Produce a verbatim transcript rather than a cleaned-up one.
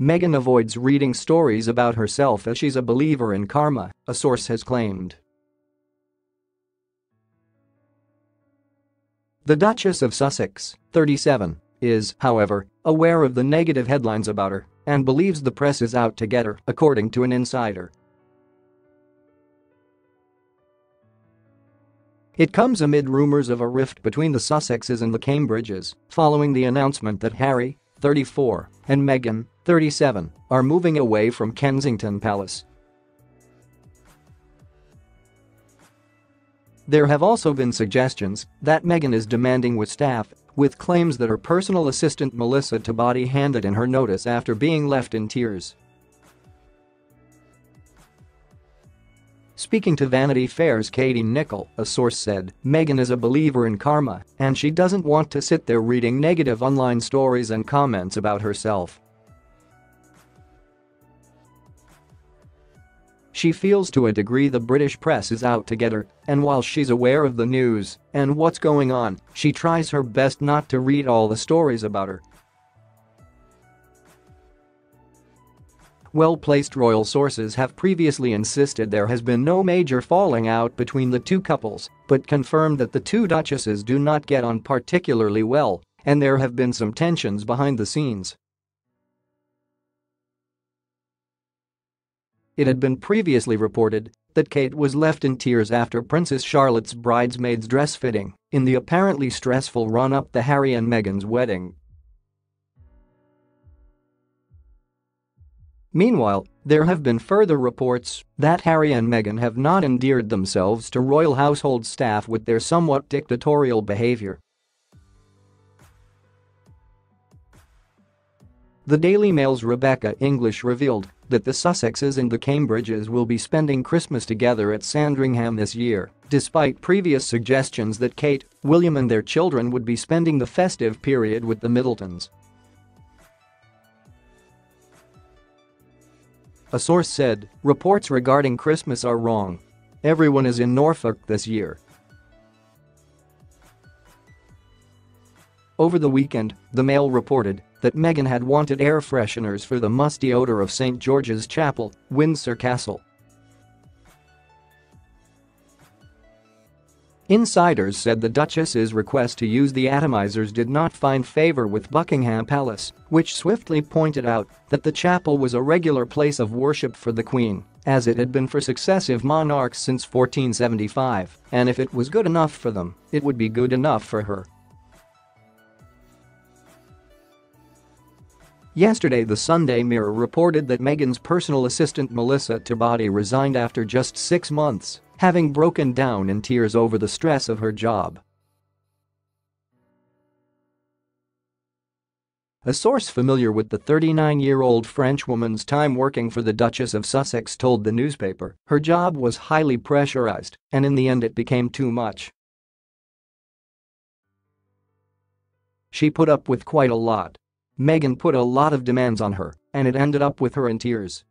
Meghan avoids reading stories about herself as she's a believer in karma, a source has claimed. The Duchess of Sussex, thirty-seven, is, however, aware of the negative headlines about her and believes the press is out to get her, according to an insider. It comes amid rumors of a rift between the Sussexes and the Cambridges following the announcement that Harry, thirty-four, and Meghan, thirty-seven, are moving away from Kensington Palace. There have also been suggestions that Meghan is demanding with staff, with claims that her personal assistant Melissa Toubati handed in her notice after being left in tears. Speaking to Vanity Fair's Katie Nicholl, a source said, Meghan is a believer in karma and she doesn't want to sit there reading negative online stories and comments about herself. She feels to a degree the British press is out to get her, and while she's aware of the news and what's going on, she tries her best not to read all the stories about her. Well-placed royal sources have previously insisted there has been no major falling out between the two couples, but confirmed that the two duchesses do not get on particularly well, and there have been some tensions behind the scenes. It had been previously reported that Kate was left in tears after Princess Charlotte's bridesmaid's dress fitting in the apparently stressful run-up to Harry and Meghan's wedding. Meanwhile, there have been further reports that Harry and Meghan have not endeared themselves to royal household staff with their somewhat dictatorial behavior. The Daily Mail's Rebecca English revealed that the Sussexes and the Cambridges will be spending Christmas together at Sandringham this year, despite previous suggestions that Kate, William and their children would be spending the festive period with the Middletons. A source said, reports regarding Christmas are wrong. Everyone is in Norfolk this year. Over the weekend, the Mail reported that Meghan had wanted air fresheners for the musty odor of St George's Chapel, Windsor Castle. Insiders said the Duchess's request to use the atomizers did not find favor with Buckingham Palace, which swiftly pointed out that the chapel was a regular place of worship for the Queen, as it had been for successive monarchs since fourteen seventy-five, and if it was good enough for them, it would be good enough for her. Yesterday, the Sunday Mirror reported that Meghan's personal assistant Melissa Toubati resigned after just six months, having broken down in tears over the stress of her job. A source familiar with the thirty-nine-year-old Frenchwoman's time working for the Duchess of Sussex told the newspaper her job was highly pressurized, and in the end it became too much. She put up with quite a lot. Meghan put a lot of demands on her, and it ended up with her in tears.